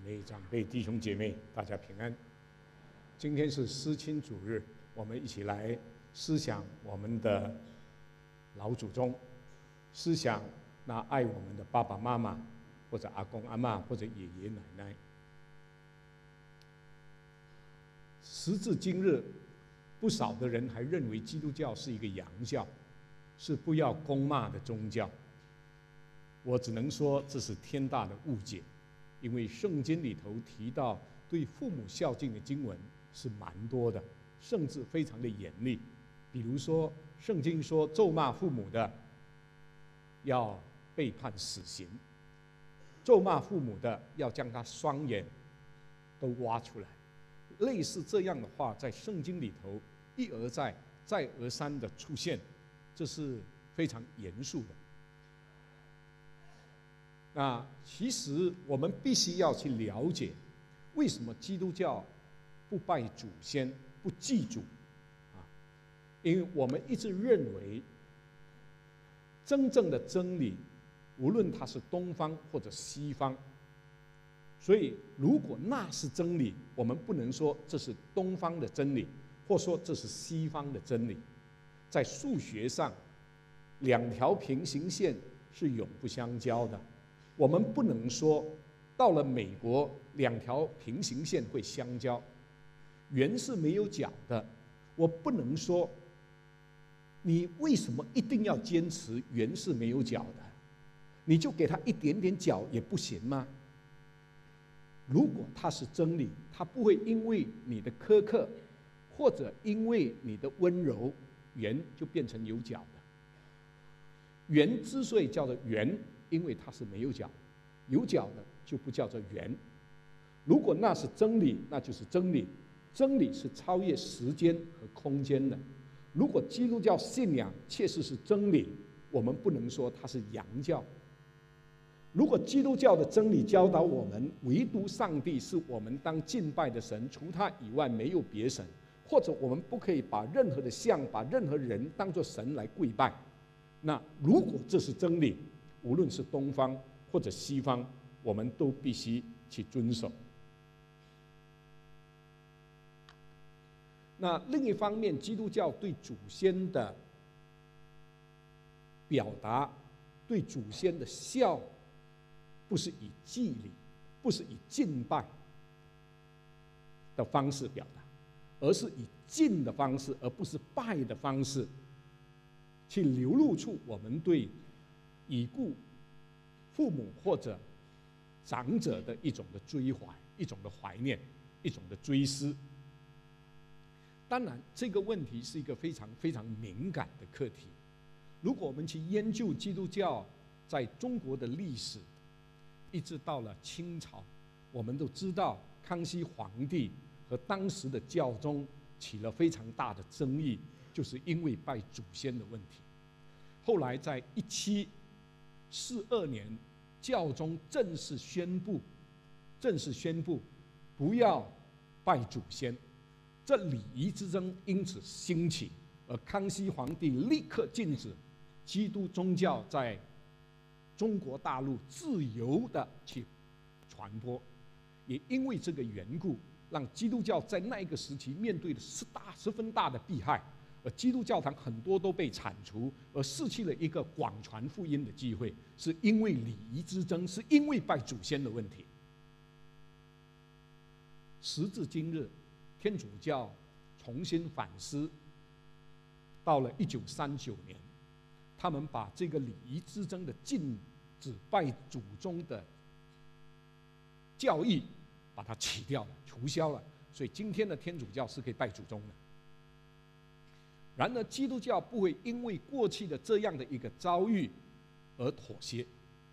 姐妹、长辈、弟兄姐妹，大家平安。今天是思亲主日，我们一起来思想我们的老祖宗，思想那爱我们的爸爸妈妈，或者阿公阿嬷，或者爷爷奶奶。时至今日，不少的人还认为基督教是一个洋教，是不要公骂的宗教。我只能说这是天大的误解，因为圣经里头提到对父母孝敬的经文是蛮多的，甚至非常的严厉。比如说，圣经说咒骂父母的要被判死刑，咒骂父母的要将他双眼都挖出来。类似这样的话，在圣经里头一而再、再而三的出现，这是非常严肃的。那其实我们必须要去了解，为什么基督教不拜祖先、不祭祖啊？因为我们一直认为，真正的真理，无论它是东方或者西方，所以如果那是真理，我们不能说这是东方的真理，或说这是西方的真理。在数学上，两条平行线是永不相交的。我们不能说到了美国两条平行线会相交，圆是没有角的。我不能说你为什么一定要坚持圆是没有角的，你就给它一点点角也不行吗？如果它是真理，它不会因为你的苛刻或者因为你的温柔，圆就变成有角的。圆之所以叫做圆，因为它是没有角，有角的就不叫做圆。如果那是真理，那就是真理。真理是超越时间和空间的。如果基督教信仰确实是真理，我们不能说它是洋教。如果基督教的真理教导我们，唯独上帝是我们当敬拜的神，除他以外没有别神，或者我们不可以把任何的像、把任何人当作神来跪拜，那如果这是真理，无论是东方或者西方，我们都必须去遵守。那另一方面，基督教对祖先的表达、对祖先的孝，不是以祭礼、不是以敬拜的方式表达，而是以敬的方式，而不是拜的方式，去流露出我们对已故父母或者长者的一种的追怀、一种的怀念、一种的追思。当然，这个问题是一个非常非常敏感的课题。如果我们去研究基督教在中国的历史，一直到了清朝，我们都知道康熙皇帝和当时的教宗起了非常大的争议，就是因为拜祖先的问题。后来在1742年，教宗正式宣布不要拜祖先，这礼仪之争因此兴起，而康熙皇帝立刻禁止基督宗教在中国大陆自由的去传播。也因为这个缘故，让基督教在那个时期面对的十分大的弊害，而基督教堂很多都被铲除，而失去了一个广传福音的机会，是因为礼仪之争，是因为拜祖先的问题。时至今日，天主教重新反思，到了1939年，他们把这个礼仪之争的禁止拜祖宗的教义把它取掉了、除消了，所以今天的天主教是可以拜祖宗的。然而，基督教不会因为过去的这样的一个遭遇而妥协，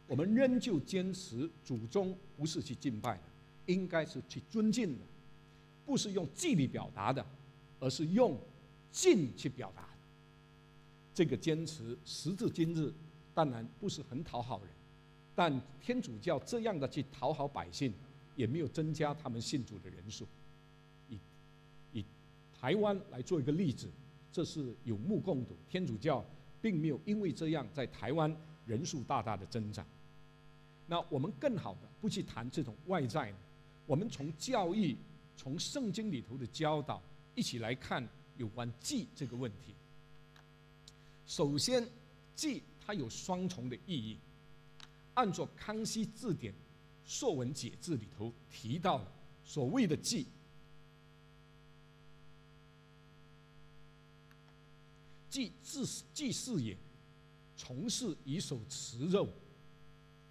我们仍旧坚持祖宗不是去敬拜的，应该是去尊敬的，不是用祭礼表达的，而是用敬去表达的。这个坚持时至今日，当然不是很讨好人，但天主教这样的去讨好百姓，也没有增加他们信主的人数。以台湾来做一个例子，这是有目共睹，天主教并没有因为这样在台湾人数大大的增长。那我们更好的不去谈这种外在的，我们从教义、从圣经里头的教导一起来看有关祭这个问题。首先，祭它有双重的意义。按照康熙字典《说文解字》里头提到了所谓的祭，祭祀也，从事以手持肉。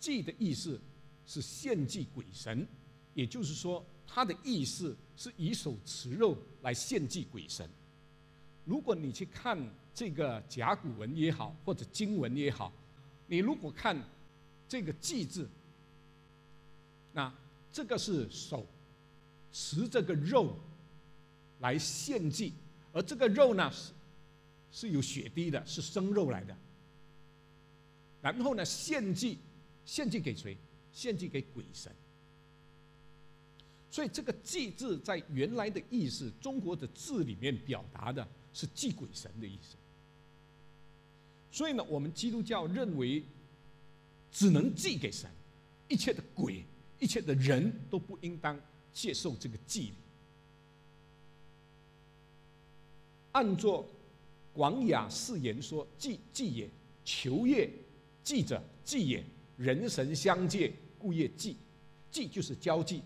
祭的意思是献祭鬼神，也就是说，它的意思是以手持肉来献祭鬼神。如果你去看这个甲骨文也好，或者金文也好，你如果看这个祭字，那这个是手持这个肉来献祭，而这个肉呢是有血滴的，是生肉来的。然后呢，献祭给谁？献祭给鬼神。所以这个祭字在原来的意思，中国的字里面表达的是祭鬼神的意思。所以呢，我们基督教认为只能祭给神，一切的鬼、一切的人都不应当接受这个祭礼。按照广雅释言说，祭也，求也，祭者祭也，人神相借，故曰祭。祭就是交际，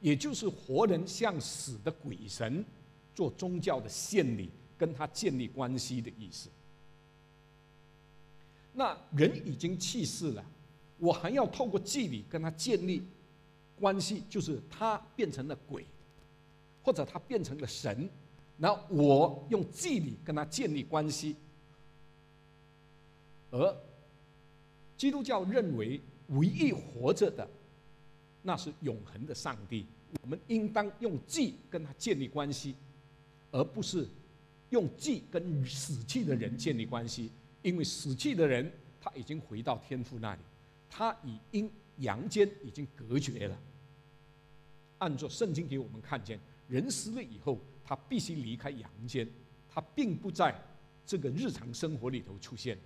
也就是活人向死的鬼神做宗教的献礼，跟他建立关系的意思。那人已经去世了，我还要透过祭礼跟他建立关系，就是他变成了鬼，或者他变成了神，然后我用祭礼跟他建立关系。而基督教认为唯一活着的那是永恒的上帝，我们应当用祭跟他建立关系，而不是用祭跟死去的人建立关系。因为死去的人他已经回到天父那里，他与阴阳间已经隔绝了。按照圣经给我们看见，人死了以后他必须离开阳间，他并不在这个日常生活里头出现，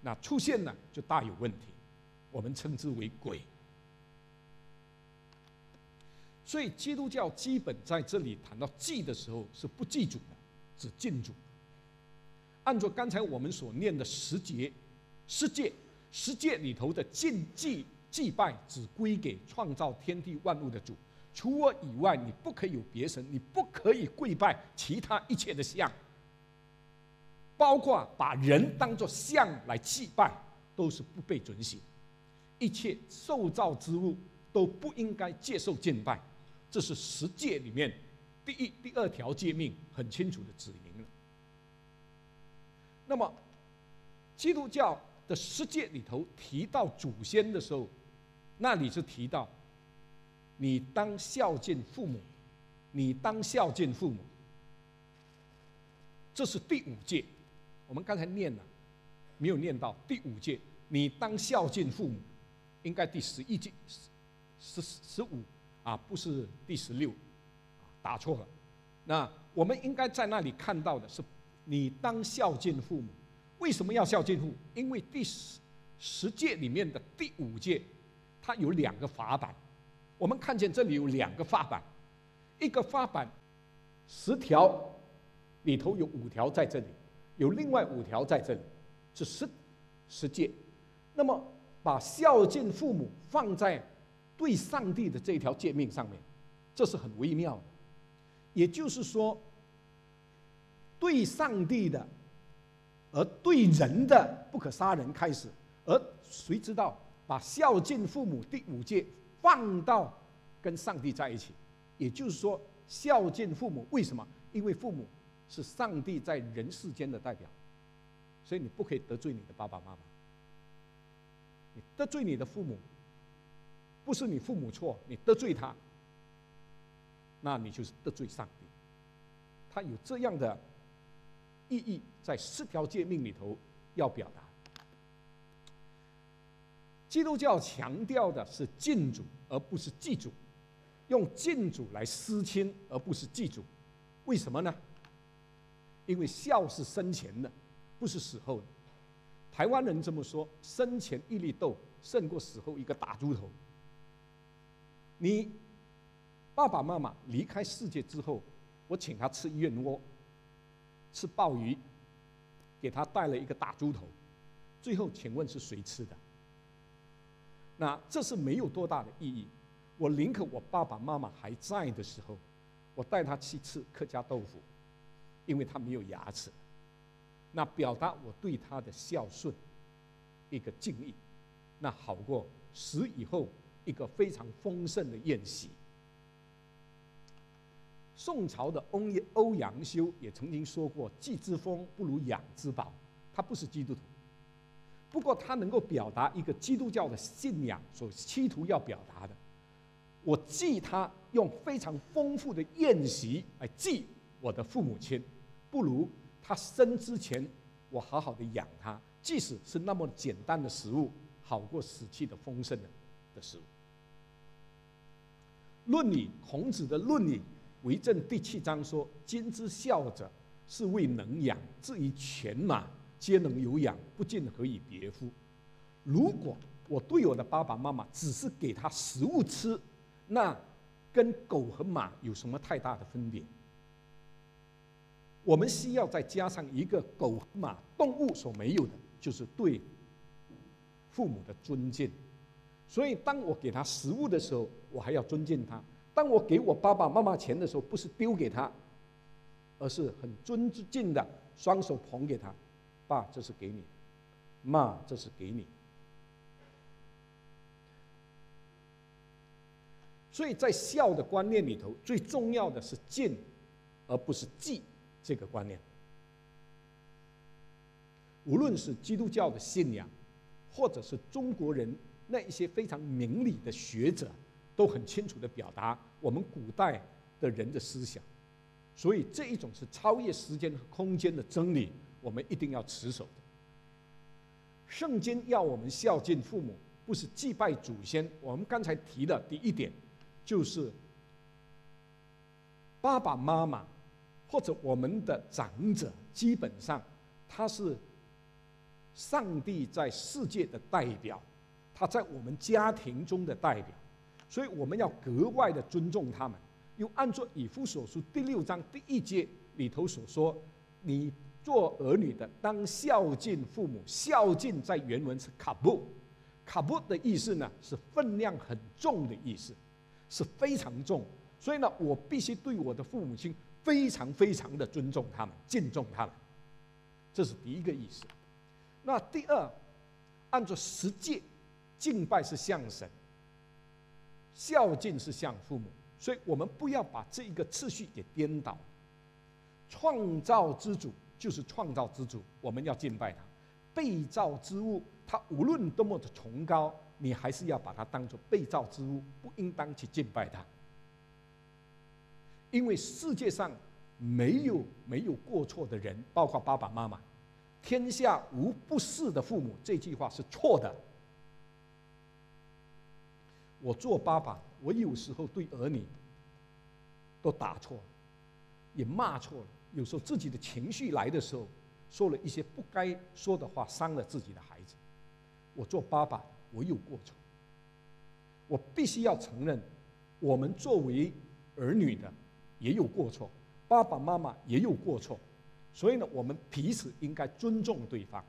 那出现呢就大有问题，我们称之为鬼。所以基督教基本在这里谈到祭的时候是不祭祖的，只敬祖。按照刚才我们所念的十诫里头的敬祭祭拜只归给创造天地万物的主，除我以外你不可以有别神，你不可以跪拜其他一切的像，包括把人当作像来祭拜都是不被准许，一切受造之物都不应该接受敬拜。这是十诫里面第2条诫命很清楚的指明了。那么基督教的十诫里头提到祖先的时候，那里就提到你当孝敬父母，你当孝敬父母，这是第5诫。我们刚才念了没有念到第5诫，你当孝敬父母，应该第11诫15啊，不是第16，打错了。那我们应该在那里看到的是你当孝敬父母。为什么要孝敬父母？因为第10诫里面的第5诫它有2个法版，我们看见这里有2个法版，一个法版10条里头有5条在这里，有另外5条在这里，是10诫。那么把孝敬父母放在对上帝的这条诫命上面，这是很微妙的。也就是说，对上帝的，而对人的不可杀人开始，而谁知道把孝敬父母第5诫放到跟上帝在一起。也就是说，孝敬父母，为什么？因为父母是上帝在人世间的代表，所以你不可以得罪你的爸爸妈妈，你得罪你的父母，不是你父母错，你得罪他，那你就是得罪上帝。他有这样的意义在10条诫命里头要表达。基督教强调的是敬主而不是祭祖，用敬主来思亲而不是祭祖。为什么呢？因为孝是生前的，不是死后的。台湾人这么说，生前一粒豆胜过死后一个大猪头。你爸爸妈妈离开世界之后，我请他吃燕窝，吃鲍鱼，给他带了一个大猪头，最后请问是谁吃的？那这是没有多大的意义。我宁可我爸爸妈妈还在的时候，我带他去吃客家豆腐，因为他没有牙齿。那表达我对他的孝顺，一个敬意，那好过死以后一个非常丰盛的宴席。宋朝的欧阳修也曾经说过：“祭之丰不如养之宝。”他不是基督徒，不过他能够表达一个基督教的信仰所企图要表达的。我祭他，用非常丰富的宴席来祭我的父母亲，不如他生之前我好好的养他，即使是那么简单的食物，好过死去的丰盛的食物。论语，孔子的论语为政第7章说：“今之孝者，是谓能养。至于犬马，皆能有养，不尽何以别乎？”如果我对我的爸爸妈妈只是给他食物吃，那跟狗和马有什么太大的分别？我们需要再加上一个狗和马动物所没有的，就是对父母的尊敬。所以当我给他食物的时候，我还要尊敬他。当我给我爸爸妈妈钱的时候，不是丢给他，而是很尊敬的双手捧给他。爸，这是给你；妈，这是给你。所以在孝的观念里头，最重要的是敬，而不是祭这个观念。无论是基督教的信仰，或者是中国人那一些非常明理的学者，都很清楚地表达我们古代的人的思想。所以这一种是超越时间和空间的真理，我们一定要持守的。圣经要我们孝敬父母，不是祭拜祖先。我们刚才提的第一点，就是爸爸妈妈或者我们的长者，基本上他是上帝在世界的代表，他在我们家庭中的代表，所以我们要格外的尊重他们。又按照以弗所书第6章第1节里头所说，你做儿女的当孝敬父母。孝敬在原文是卡布，卡布的意思呢是分量很重的意思，是非常重。所以呢，我必须对我的父母亲非常非常的尊重他们，敬重他们，这是第一个意思。那第二，按照实际，敬拜是向神，孝敬是向父母，所以我们不要把这一个次序给颠倒。创造之主就是创造之主，我们要敬拜他。被造之物，他无论多么的崇高，你还是要把它当作被造之物，不应当去敬拜他。因为世界上没有过错的人，包括爸爸妈妈。天下无不是的父母，这句话是错的。我做爸爸，我有时候对儿女都打错了，也骂错了，有时候自己的情绪来的时候，说了一些不该说的话，伤了自己的孩子。我做爸爸，我有过错，我必须要承认，我们作为儿女的也有过错，爸爸妈妈也有过错，所以呢，我们彼此应该尊重对方。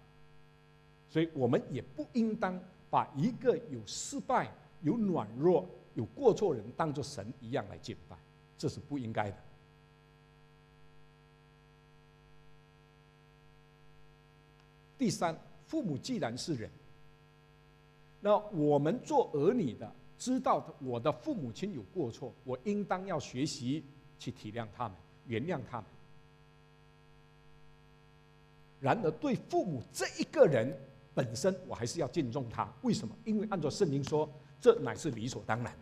所以我们也不应当把一个有失败、有软弱、有过错人当作神一样来敬拜，这是不应该的。第三，父母既然是人，那我们做儿女的知道我的父母亲有过错，我应当要学习去体谅他们，原谅他们。然而对父母这一个人本身，我还是要敬重他。为什么？因为按照圣经说，这乃是理所当然的，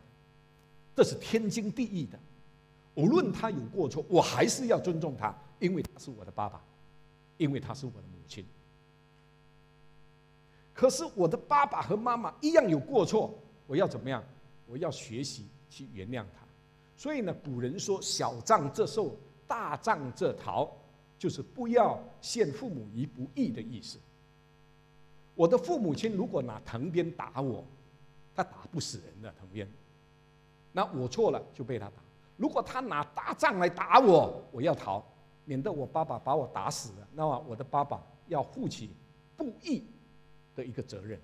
这是天经地义的。无论他有过错，我还是要尊重他，因为他是我的爸爸，因为他是我的母亲。可是我的爸爸和妈妈一样有过错，我要怎么样？我要学习去原谅他。所以呢，古人说小杖遮羞，大杖遮逃，就是不要陷父母于不义的意思。我的父母亲如果拿藤鞭打我，他打不死人的藤鞭，那我错了就被他打。如果他拿大杖来打我，我要逃，免得我爸爸把我打死了。那么我的爸爸要负起不义的一个责任。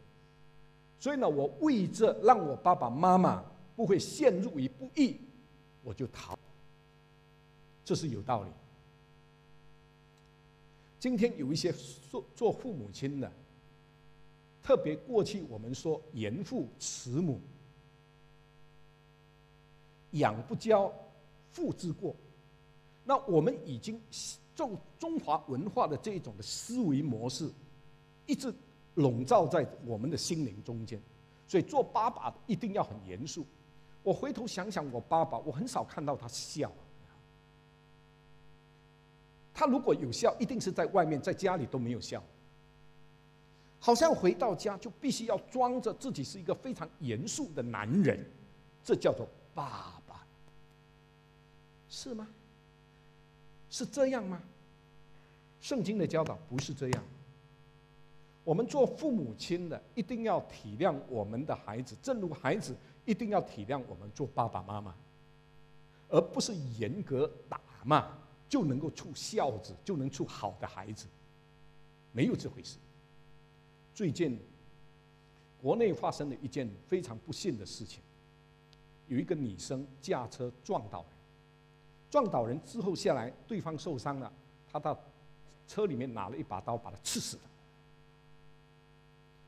所以呢，我为这让我爸爸妈妈不会陷入于不义，我就逃。这是有道理。今天有一些做父母亲的，特别过去我们说严父慈母，养不教，父之过。那我们已经受中华文化的这一种的思维模式，一直笼罩在我们的心灵中间。所以做爸爸一定要很严肃。我回头想想我爸爸，我很少看到他笑。他如果有笑，一定是在外面，在家里都没有笑。好像回到家就必须要装着自己是一个非常严肃的男人，这叫做爸爸，是吗？是这样吗？圣经的教导不是这样。我们做父母亲的一定要体谅我们的孩子，正如孩子一定要体谅我们做爸爸妈妈，而不是严格打骂就能够出孝子，就能出好的孩子，没有这回事。最近，国内发生了一件非常不幸的事情，有一个女生驾车撞倒人，撞倒人之后下来，对方受伤了，她到车里面拿了一把刀，把她刺死了。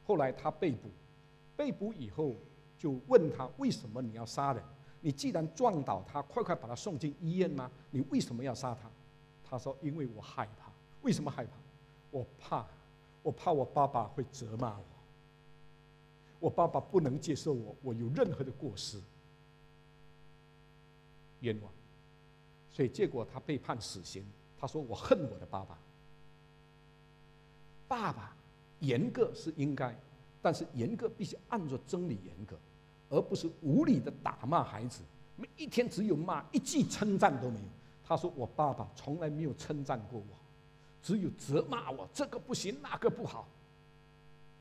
后来她被捕，被捕以后就问她为什么你要杀人？你既然撞倒他，快快把他送进医院吗？你为什么要杀他？他说：“因为我害怕。为什么害怕？我怕我爸爸会责骂我，我爸爸不能接受我有任何的过失，冤枉。所以结果他被判死刑。他说：我恨我的爸爸。爸爸严格是应该，但是严格必须按照真理严格。”而不是无理的打骂孩子，每一天只有骂，一句称赞都没有。他说：“我爸爸从来没有称赞过我，只有责骂我，这个不行，那个不好。”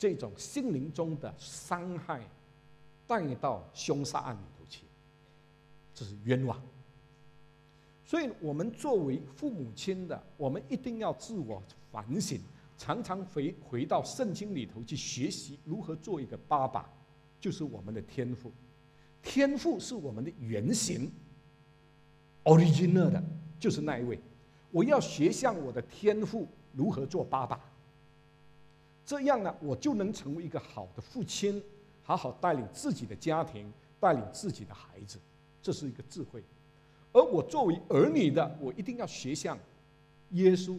这种心灵中的伤害，带到凶杀案里头去，这是冤枉。所以，我们作为父母亲的，我们一定要自我反省，常常回到圣经里头去学习如何做一个爸爸。就是我们的天赋，天赋是我们的原型 original 的，就是那一位。我要学像我的天赋如何做爸爸，这样呢，我就能成为一个好的父亲，好好带领自己的家庭，带领自己的孩子，这是一个智慧。而我作为儿女的，我一定要学像耶稣，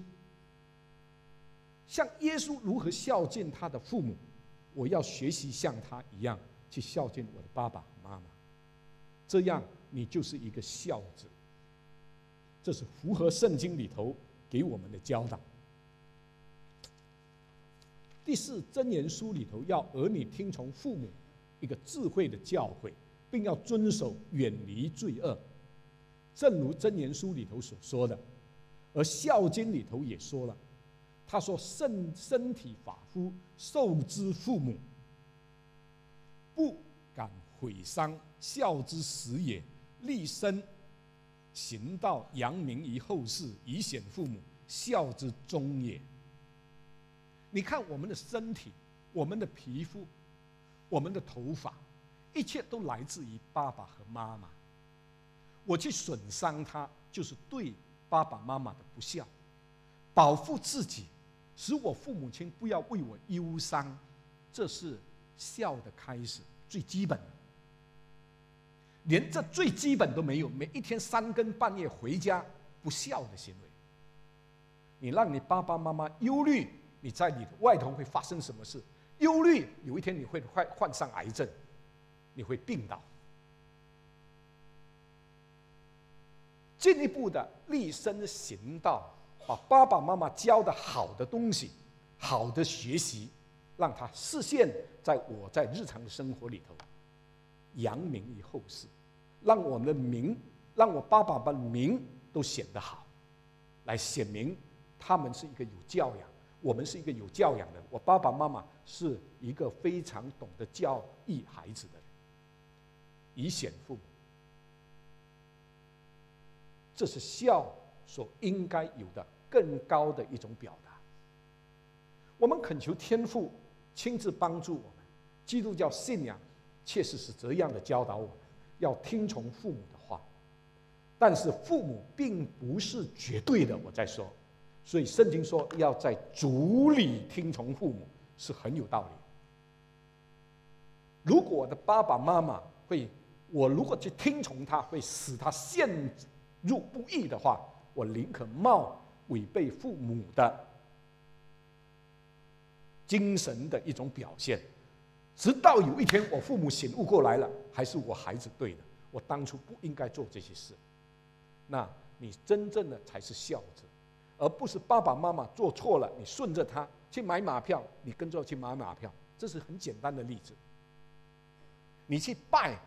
像耶稣如何孝敬他的父母，我要学习像他一样去孝敬我的爸爸妈妈，这样你就是一个孝子。这是符合圣经里头给我们的教导。第四，箴言书里头要儿女听从父母，一个智慧的教诲，并要遵守，远离罪恶，正如箴言书里头所说的。而孝经里头也说了，他说：“身体发肤，受之父母，不敢毁伤，孝之始也。立身行道，扬名于后世，以显父母，孝之终也。”你看，我们的身体，我们的皮肤，我们的头发，一切都来自于爸爸和妈妈。我去损伤他，就是对爸爸妈妈的不孝。保护自己，使我父母亲不要为我忧伤，这是孝的开始，最基本的。连这最基本都没有，每一天三更半夜回家，不孝的行为。你让你爸爸妈妈忧虑，你在你的外头会发生什么事？忧虑，有一天你会患上癌症，你会病倒。进一步的立身行道，把爸爸妈妈教的好的东西，好的学习，让他实现在我在日常的生活里头，扬名于后世，让我们的名，让我爸爸的名都显得好，来显明他们是一个有教养，我们是一个有教养的人，我爸爸妈妈是一个非常懂得教育孩子的人，以显父母。这是孝所应该有的更高的一种表达。我们恳求天父亲自帮助我们，基督教信仰确实是这样的教导我们，要听从父母的话。但是父母并不是绝对的，我在说，所以圣经说要在主里听从父母是很有道理。如果我的爸爸妈妈如果去听从他，会使他陷入不义的话，我宁可冒违背父母的精神的一种表现，直到有一天我父母醒悟过来了，还是我孩子对的，我当初不应该做这些事。那你真正的才是孝子，而不是爸爸妈妈做错了，你顺着他去买马票，你跟着去买马票，这是很简单的例子。你去拜，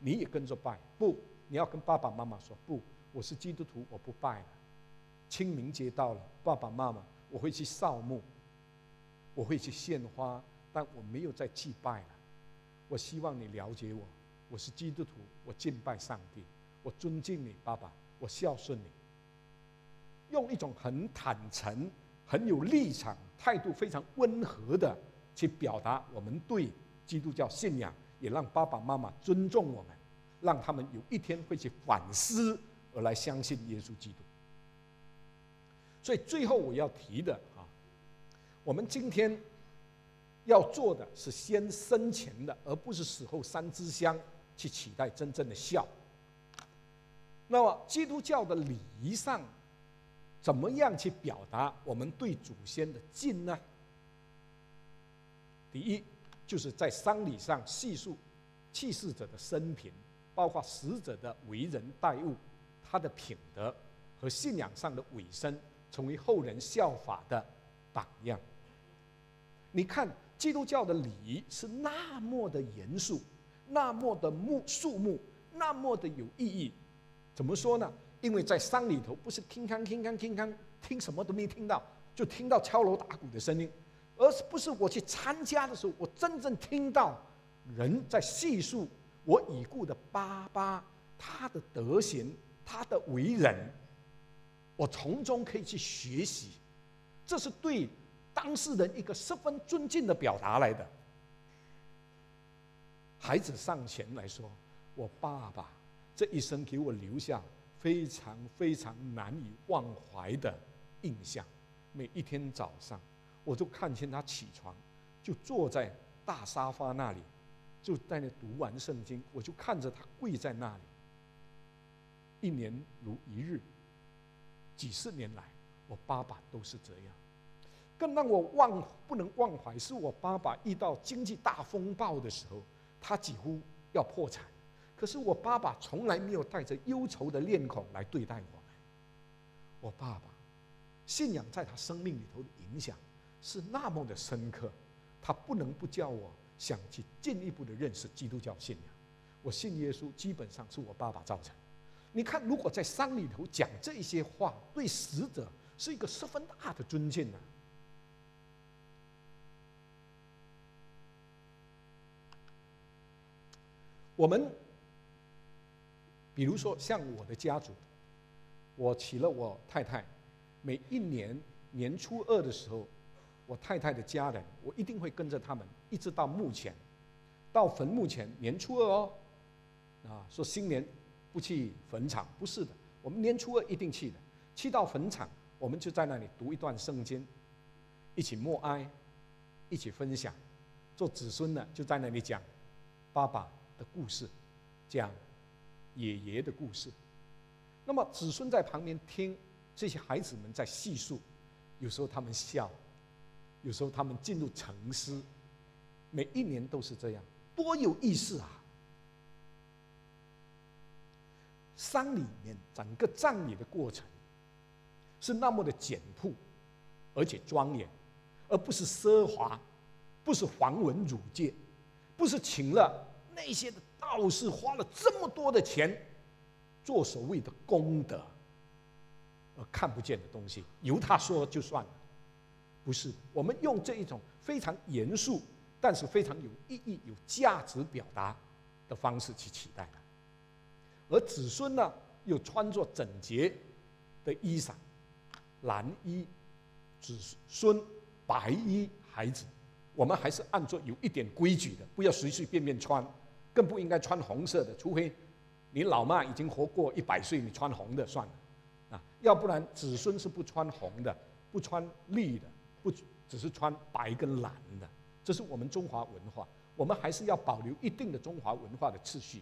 你也跟着拜，不，你要跟爸爸妈妈说，不，我是基督徒，我不拜了。清明节到了，爸爸妈妈，我会去扫墓，我会去献花，但我没有再祭拜了。我希望你了解我，我是基督徒，我敬拜上帝，我尊敬你爸爸，我孝顺你。用一种很坦诚、很有立场、态度非常温和的去表达我们对基督教信仰，也让爸爸妈妈尊重我们，让他们有一天会去反思而来相信耶稣基督。所以最后我要提的我们今天要做的是先生前的，而不是死后三支香去取代真正的孝。那么基督教的礼仪上怎么样去表达我们对祖先的敬呢？第一，就是在丧礼上叙述去世者的生平，包括死者的为人待物、他的品德和信仰上的委身，成为后人效法的榜样。你看基督教的礼仪是那么的严肃，那么的肃穆，那么的有意义。怎么说呢？因为在丧里头不是听康听康听康，听什么都没听到，就听到敲锣打鼓的声音，而不是我去参加的时候，我真正听到人在叙述我已故的爸爸他的德行、他的为人，我从中可以去学习，这是对当事人一个十分尊敬的表达来的。孩子上前来说，我爸爸这一生给我留下非常非常难以忘怀的印象，每一天早上我就看见他起床就坐在大沙发那里，就在那读完圣经，我就看着他跪在那里，一年如一日，几十年来我爸爸都是这样。更让我不能忘怀是我爸爸遇到经济大风暴的时候，他几乎要破产，可是我爸爸从来没有带着忧愁的面孔来对待我们。我爸爸信仰在他生命里头的影响是那么的深刻，他不能不叫我想去进一步的认识基督教信仰。我信耶稣基本上是我爸爸造成。你看如果在丧里头讲这一些话，对死者是一个十分大的尊敬啊。我们比如说像我的家族，我娶了我太太，每一年年初二的时候，我太太的家人我一定会跟着他们一直到墓前，到坟墓前，年初二哦，说新年不去坟场，不是的，我们年初二一定去的，去到坟场我们就在那里读一段圣经，一起默哀，一起分享，做子孙呢就在那里讲爸爸的故事，讲爷爷的故事，那么子孙在旁边听这些孩子们在叙述，有时候他们笑，有时候他们进入沉思，每一年都是这样，多有意思啊！丧礼里面整个葬礼的过程是那么的简朴，而且庄严，而不是奢华，不是繁文缛节，不是请了那些的道士花了这么多的钱做所谓的功德而看不见的东西，由他说就算了，不是，我们用这一种非常严肃但是非常有意义、有价值表达的方式去期待的。而子孙呢，又穿着整洁的衣裳，男衣子孙，白衣孩子。我们还是按照有一点规矩的，不要随随便便穿，更不应该穿红色的，除非你老妈已经活过100岁，你穿红的算了。 啊，要不然子孙是不穿红的，不穿绿的，不只是穿白跟蓝的。这是我们中华文化，我们还是要保留一定的中华文化的秩序。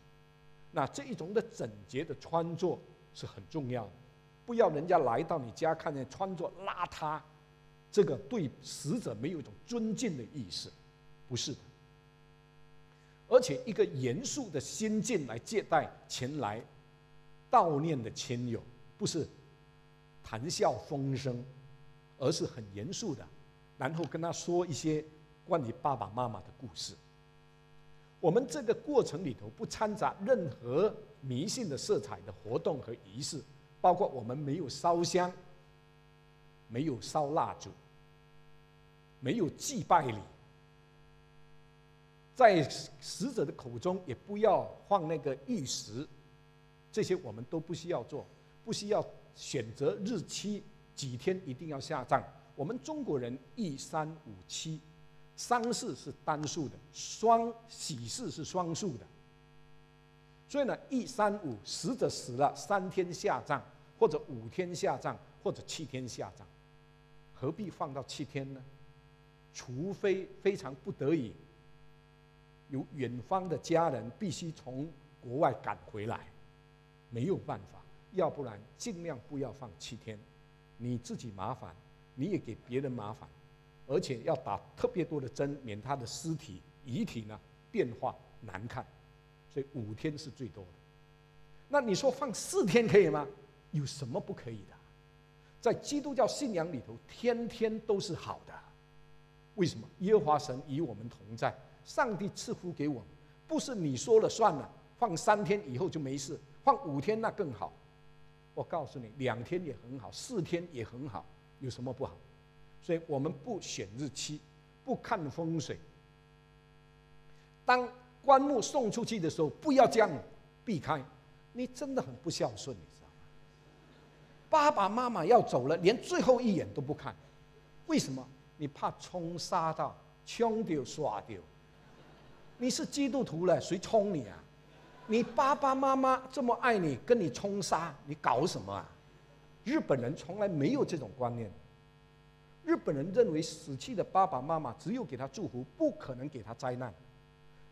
那这一种的整洁的穿着是很重要的，不要人家来到你家看见穿着邋遢，这个对死者没有一种尊敬的意识，不是的。而且一个严肃的心境来接待前来悼念的亲友。 不是谈笑风生，而是很严肃的，然后跟他说一些关于爸爸妈妈的故事。我们这个过程里头不掺杂任何迷信的色彩的活动和仪式，包括我们没有烧香，没有烧蜡烛，没有祭拜礼，在死者的口中也不要放那个玉石，这些我们都不需要做。 不需要选择日期，几天一定要下葬。我们中国人1357，丧事是单数的，喜事是双数的。所以呢，135死者死了3天下葬，或者5天下葬，或者7天下葬，何必放到7天呢？除非非常不得已，有远方的家人必须从国外赶回来，没有办法。 要不然尽量不要放7天，你自己麻烦，你也给别人麻烦，而且要打特别多的针，免他的遗体呢变化难看，所以5天是最多的。那你说放4天可以吗？有什么不可以的？在基督教信仰里头，天天都是好的。为什么？耶和华神与我们同在，上帝赐福给我们，不是你说了算了，放3天以后就没事，放5天那更好。 我告诉你，2天也很好，4天也很好，有什么不好？所以我们不选日期，不看风水。当棺木送出去的时候，不要这样避开，你真的很不孝顺，你知道吗？爸爸妈妈要走了，连最后一眼都不看，为什么？你怕冲杀到，冲掉刷掉。你是基督徒了，谁冲你啊？ 你爸爸妈妈这么爱你，跟你冲杀，你搞什么啊？日本人从来没有这种观念。日本人认为死去的爸爸妈妈只有给他祝福，不可能给他灾难。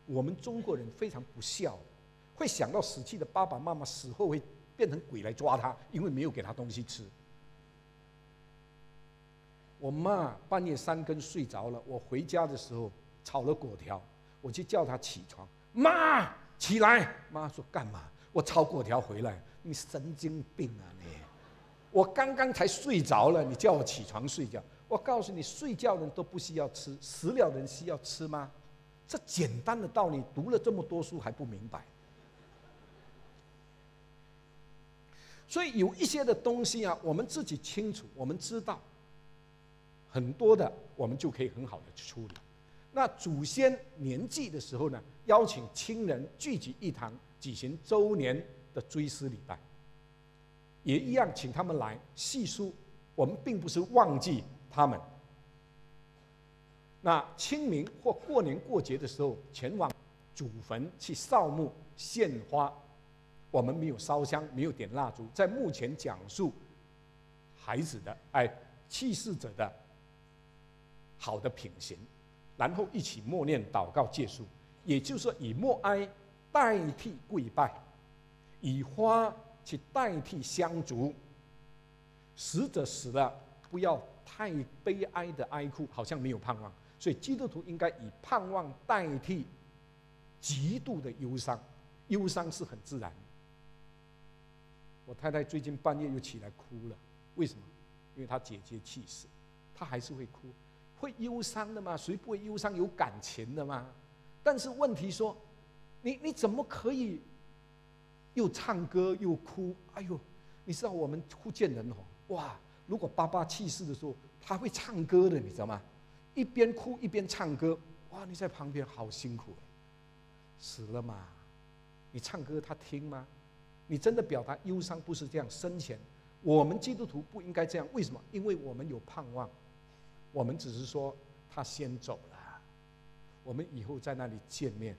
我们中国人非常不孝，会想到死去的爸爸妈妈死后会变成鬼来抓他，因为没有给他东西吃。我妈半夜3更睡着了，我回家的时候炒了粿条，我去叫她起床，妈。 起来！妈说干嘛？我炒粿条回来，你神经病啊你！我刚刚才睡着了，你叫我起床睡觉。我告诉你，睡觉人都不需要吃，死了人需要吃吗？这简单的道理，读了这么多书还不明白。所以有一些的东西啊，我们自己清楚，我们知道，很多的我们就可以很好的去处理。 那祖先年祭的时候呢，邀请亲人聚集一堂，举行周年的追思礼拜，也一样请他们来细数。我们并不是忘记他们。那清明或过年过节的时候，前往祖坟去扫墓献花，我们没有烧香，没有点蜡烛，在墓前讲述去世者的好的品行。 然后一起默念、祷告、借书，也就是说以默哀代替跪拜，以花去代替香烛。死者死了，不要太悲哀的哀哭，好像没有盼望。所以基督徒应该以盼望代替极度的忧伤，忧伤是很自然的。我太太最近半夜又起来哭了，为什么？因为她姐姐去世，她还是会哭。 会忧伤的吗？谁不会忧伤？有感情的吗？但是问题说，你怎么可以又唱歌又哭？哎呦，你知道我们福建人哦，哇！如果爸爸去世的时候，他会唱歌的，你知道吗？一边哭一边唱歌，哇！你在旁边好辛苦。死了嘛，你唱歌他听吗？你真的表达忧伤不是这样深浅。我们基督徒不应该这样，为什么？因为我们有盼望，我们只是说他先走了，我们以后在那里见面，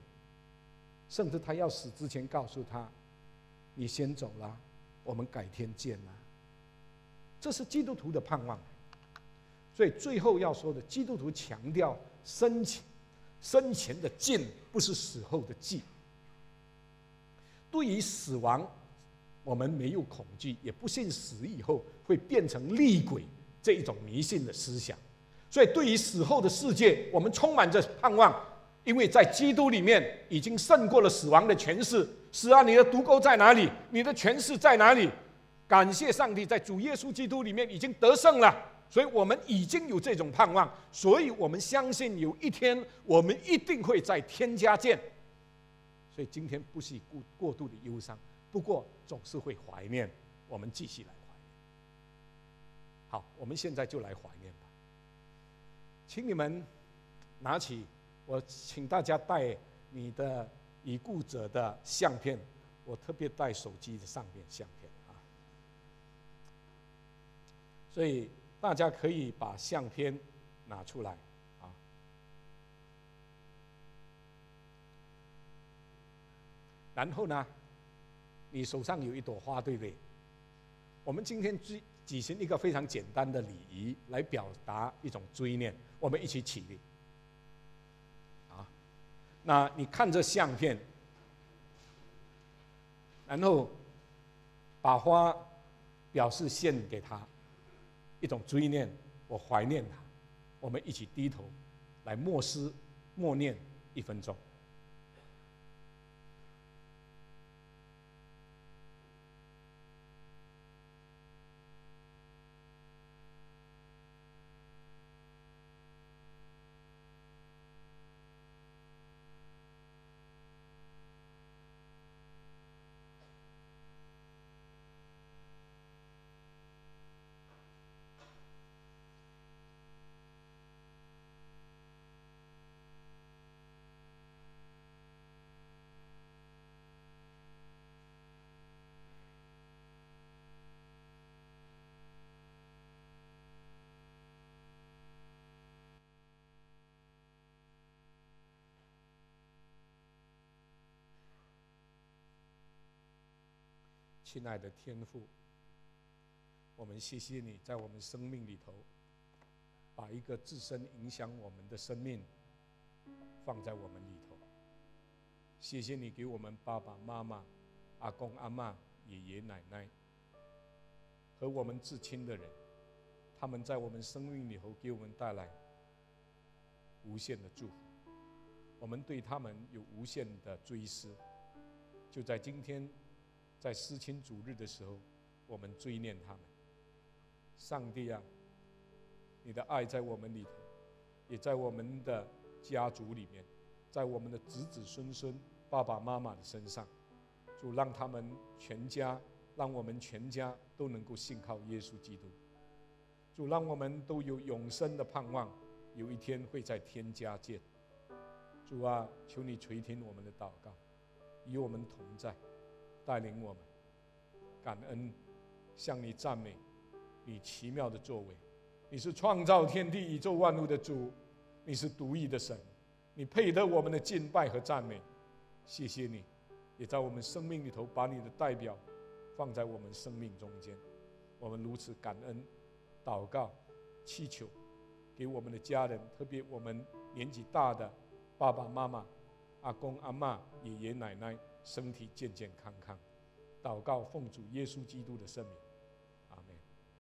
甚至他要死之前告诉他，你先走了，我们改天见了。这是基督徒的盼望。所以最后要说的，基督徒强调生前的见，不是死后的记。对于死亡，我们没有恐惧，也不信死以后会变成厉鬼这一种迷信的思想。所以对于死后的世界，我们充满着盼望，因为在基督里面已经胜过了死亡的权势。是啊，你的毒钩在哪里？你的权势在哪里？感谢上帝，在主耶稣基督里面已经得胜了。所以我们已经有这种盼望，所以我们相信有一天我们一定会在天家见。所以今天不是过度的忧伤，不过总是会怀念，我们继续来怀念。好，我们现在就来怀念吧。请你们拿起，我请大家带你的已故者的相片，我特别带手机的上面相片啊。所以大家可以把相片拿出来啊！然后呢，你手上有一朵花，对不对？我们今天举行一个非常简单的礼仪，来表达一种追念。我们一起起立啊！那你看着相片，然后把花表示献给他。一种追念，我怀念他，我们一起低头来默思默念一分钟。亲爱的天父，我们谢谢你在我们生命里头，把一个自身影响我们的生命放在我们里头。谢谢你给我们爸爸妈妈、阿公阿嬷、爷爷奶奶和我们至亲的人，他们在我们生命里头给我们带来无限的祝福，我们对他们有无限的追思。就在今天，在思亲主日的时候，我们追念他们。上帝啊，你的爱在我们里头，也在我们的家族里面，在我们的子子孙孙、爸爸妈妈的身上。主，让他们全家，让我们全家都能够信靠耶稣基督。主，让我们都有永生的盼望，有一天会在天家见。主啊，求你垂听我们的祷告，与我们同在，带领我们，感恩，向你赞美，你奇妙的作为。你是创造天地宇宙万物的主，你是独一的神，你配得我们的敬拜和赞美。谢谢你，也在我们生命里头把你的代表放在我们生命中间。我们如此感恩、祷告、祈求，给我们的家人，特别我们年纪大的爸爸妈妈、阿公阿嬷、爷爷奶奶，身体健健康康。祷告奉主耶稣基督的圣名。